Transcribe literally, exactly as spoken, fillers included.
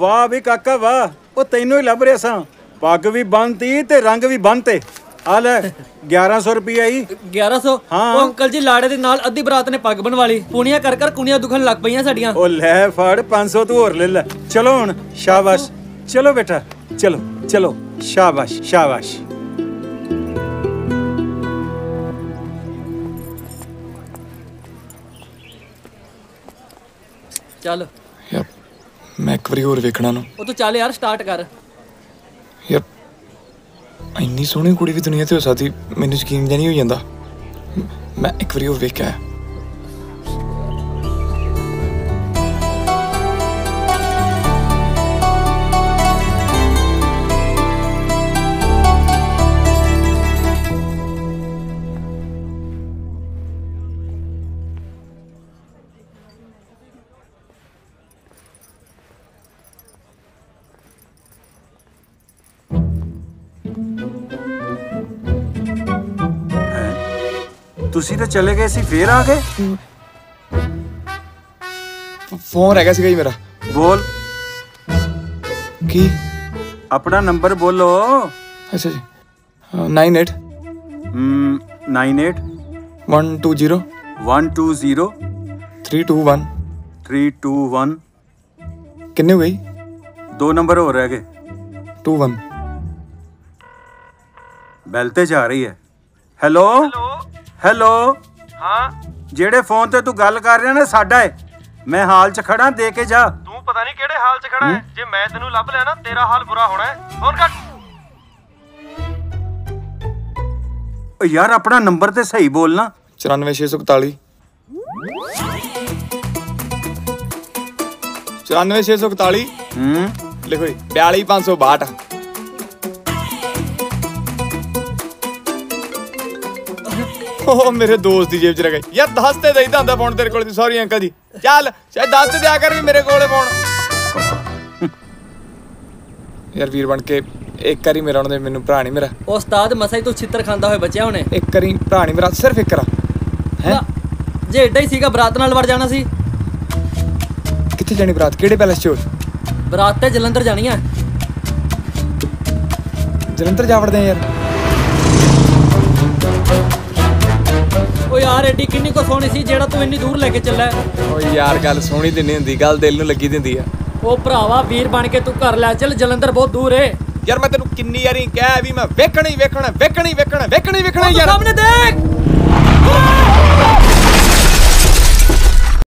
वाह भी काका वाह, वो तेनों ही लभ रहे सां। पग भी बनती ते रंग भी बनते। आ ले ग्यारह सौ रुपया ही। ग्यारह सौ? हां अंकल जी लाड़े दे नाल अद्धी बरात ने पग बनवा ली। पूनिया कर कर कुनिया दुखन लग पईयां साडीयां। ओ ले फड़ पाँच सौ तू होर ले ले। चलो हुन शाबाश, चलो बेटा, चलो चलो शाबाश शाबाश। चल यार मैं एक बारी होर देखना ना। ओ तू चल यार स्टार्ट कर। यार इन्नी सोहनी कुड़ी भी दुनिया ते हो साथी, मैनू यकीन जा नहीं हो जांदा। मैं एक बारी होर देखा है। तुसी तो चले गए सी फिर आ गए। फोन रह गया सी गई मेरा। बोल की अपना नंबर बोलो। अच्छा जी nine eight nine eight one two zero one two zero three two one three two one. कितने हुए? दो नंबर हो रह गए। टू वन बेलते जा रही है। Hello hello. हाँ जेड़े फोन ते तू गल कर रहा ना साडा है। मैं हाल च खड़ा दे के जा। तू पता नहीं केड़े हाल च खड़ा है। जे मैं तेनू लभ लिया ना तेरा हाल बुरा होना है। Phone cut. यार अपना नंबर ते सही बोलना। चौरानवे छे सौ इकताली। चौरानवे छे सौ इकताली। हम्म लिखो जी बयाली पाँच सौ बाहठ। ओ, मेरे दोस्त की जेब च रह गई यार। दस तो देता हूं फोन तेरे को। Sorry uncle ji. चल चाहे दस तो दिया कर भी मेरे को फोन। यार वीर बन के एक करी मेरा उन्होंने मैनू भरा नहीं मेरा। उस्ताद मसा ही तू छित्तर खाता हुआ बचया होने। एक करी भरा नहीं मेरा सिर्फ एक करा है। जे एडा ही सीगा बरात नाल वड़ जाना सी। किथे जानी बरात? केड़े पैलेस च? बरात ते जलंधर जानी है। जलंधर जा वड़दे यार। ओ यार एडी किन्नी को सोहनी सी जेड़ा तू इन्नी दूर लेके चला है। ओ यार गल सोहनी दी नहीं हुंदी, गल दिल नूं लगी दी हुंदी है। ओ भरावा वीर बन के तू घर लै चल, जलंधर बहुत दूर है। यार मैं तेनू किन्नी यारी कह भी मैं वेखना ही वेखना वेखना ही वेखना वेखना ही वेखना। यार सामने देख।